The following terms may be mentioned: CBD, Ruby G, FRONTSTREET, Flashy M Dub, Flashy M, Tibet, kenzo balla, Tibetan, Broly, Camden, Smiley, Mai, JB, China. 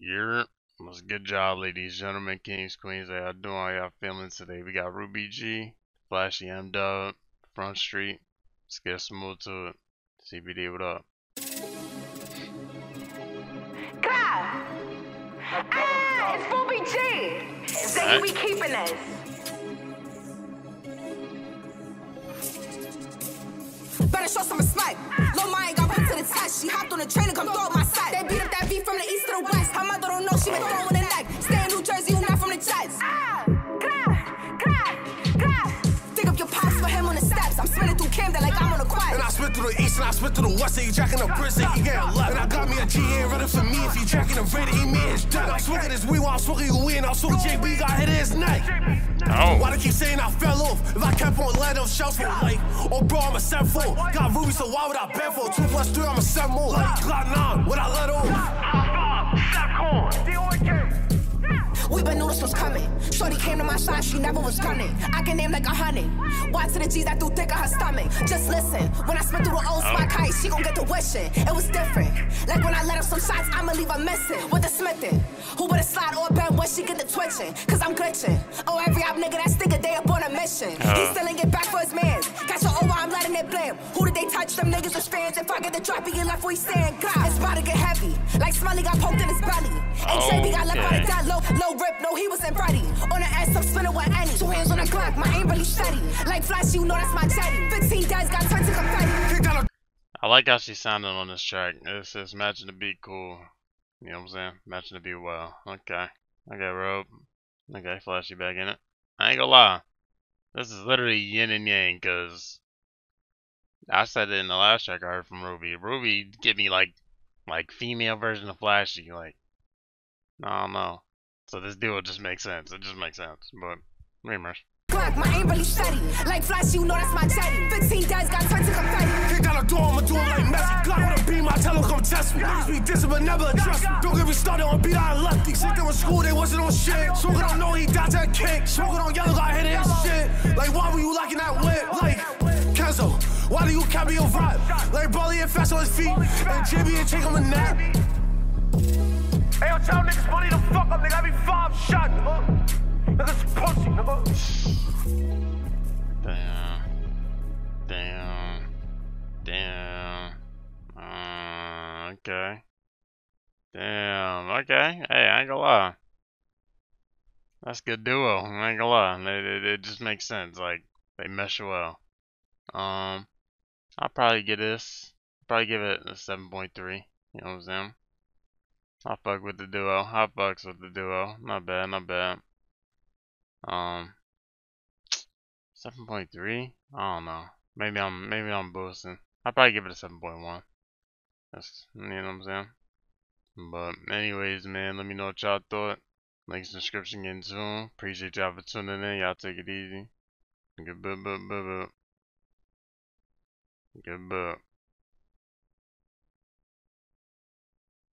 You're What's good job, ladies, gentlemen, kings, queens. How y'all doing? How y'all feeling today? We got Ruby G, Flashy M Dub, Front Street. Let's get smooth to it. CBD, what up? It's Ruby G. Ziggy, we keeping this. Better show some respect. Lil Mai got put to the test. She hopped on the train and come throw up my side. They beat up that beat from the east to the west. Her mother don't know she been throwing the neck. Stay in New Jersey, you not from the Jets. Pick up your pops for him on the steps. I'm spinning through Camden like I'm on a quad. And I spit through the east and I spit through the west. Ain't jacking a prince, ain't getting luck. And I got me a G, ain't running for me. If he jacking a red, he man is done. I'm swinging his wee while I'm swinging you in. I'm swinging JB, got hit his neck. Oh. Why they keep saying I fell off? If I kept on landing on shells for like, oh bro, I'm a 7-4. Got Ruby, so why would I bet for 2 + 3? I'm a 7-4. Cloud 9, what I let off? We been knew this was coming. Shorty came to my shot, she never was gunning. I can name like 100. Why to the G's I threw thick on her stomach? Just listen, when I spent through the old spot kite, she gon' get the wishing. It was different. Like when I let up some shots, I'ma leave her missing with the smithing. Who better slide or bend when she get the twitching? Cause I'm glitching. Oh, every op nigga that's thinking they up on a mission. He still ain't get back for his mans. Catch your over, I'm letting it blame. Who did they touch? Them niggas was fans. If I get the drop, he get left where he stand. God, it's about to get heavy. Like Smiley got poked in his belly. And JB got left out of that low rip. No, he wasn't ready. On the ass, I'm spinning with Annie. 2 hands on the clock, my aim really steady. Like Flash, you know that's my daddy. 15 days got tons of confetti. I like how she sounded on this track. It's matching the beat cool. You know what I'm saying? Matching the beat well. Okay. Okay, Rob. Okay, Flashy back in it. I ain't gonna lie. This is literally yin and yang, cause I said it in the last track I heard from Ruby. Ruby give me like female version of Flashy, like I don't know. So this deal just makes sense. It just makes sense. But rumors. Clock, my aim really steady. Like Flash, you know that's my daddy. 15 days got tons of confetti. Kick out a door, I'ma do it like messy. Clock with a beam, I tell them come test me. Niggas be dissing but never address me. Don't get me started on beat, I left these. Sick, they were school, they wasn't on shit. Smoking on no, he died that cake. Smoking on yellow, got hit in his shit. Like, why were you locking that whip? Like, Kenzo, why do you copy your vibe? Like, Broly and Fast on his feet. And JB and take him a nap. Hey, yo, tell niggas money to fuck up, nigga. I be 5 shot, nigga. That's pussy, nigga. Damn. Okay. Damn. Okay. Hey, I ain't gonna lie. That's a good duo. I ain't gonna lie. It just makes sense. Like they mesh well. I'll probably get this. Probably give it a 7.3. You know what I'm saying? I fuck with the duo. I fucks with the duo. Not bad, not bad. 7.3? I don't know. Maybe I'm boosting. I'll probably give it a 7.1. That's, you know what I'm saying? But anyways, man, let me know what y'all thought. Links in the description getting soon. Appreciate y'all for tuning in. Y'all take it easy. Good book.